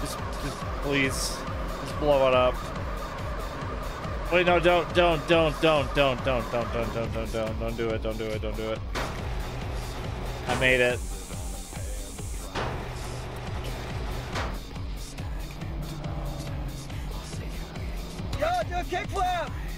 Just please. Just blow it up. Wait, no, don't do it, don't do it. I made it. Yo, do a kickflip!